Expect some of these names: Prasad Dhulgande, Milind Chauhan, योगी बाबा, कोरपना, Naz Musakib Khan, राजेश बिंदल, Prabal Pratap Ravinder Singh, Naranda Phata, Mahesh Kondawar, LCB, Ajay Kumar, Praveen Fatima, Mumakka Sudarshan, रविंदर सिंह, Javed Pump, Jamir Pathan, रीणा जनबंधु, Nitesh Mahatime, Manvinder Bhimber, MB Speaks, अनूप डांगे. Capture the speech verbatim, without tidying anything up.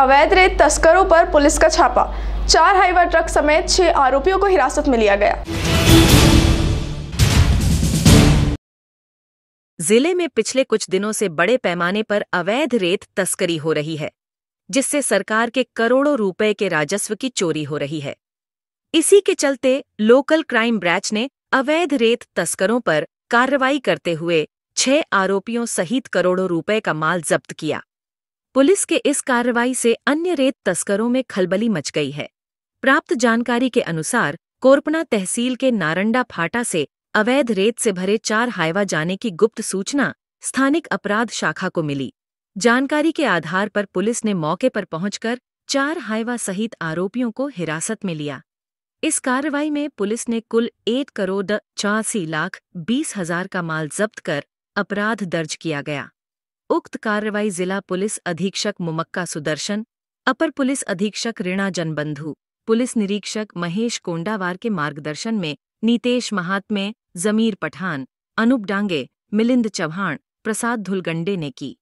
अवैध रेत तस्करों पर पुलिस का छापा, चार हाइवा ट्रक समेत छह आरोपियों को हिरासत में लिया गया। जिले में पिछले कुछ दिनों से बड़े पैमाने पर अवैध रेत तस्करी हो रही है, जिससे सरकार के करोड़ों रुपए के राजस्व की चोरी हो रही है। इसी के चलते लोकल क्राइम ब्रांच ने अवैध रेत तस्करों पर कार्रवाई करते हुए छह आरोपियों सहित करोड़ों रुपए का माल जब्त किया। पुलिस के इस कार्रवाई से अन्य रेत तस्करों में खलबली मच गई है। प्राप्त जानकारी के अनुसार कोरपना तहसील के नारंडा फाटा से अवैध रेत से भरे चार हाइवा जाने की गुप्त सूचना स्थानिक अपराध शाखा को मिली। जानकारी के आधार पर पुलिस ने मौके पर पहुंचकर चार हाइवा सहित आरोपियों को हिरासत में लिया। इस कार्रवाई में पुलिस ने कुल एक करोड़ चौरासी लाख बीस हजार का माल जब्त कर अपराध दर्ज किया गया। उक्त कार्रवाई जिला पुलिस अधीक्षक मुमक्का सुदर्शन, अपर पुलिस अधीक्षक रीणा जनबंधु, पुलिस निरीक्षक महेश कोंडावार के मार्गदर्शन में नीतेश महात्मे, जमीर पठान, अनूप डांगे, मिलिंद चौहान, प्रसाद धुलगंडे ने की।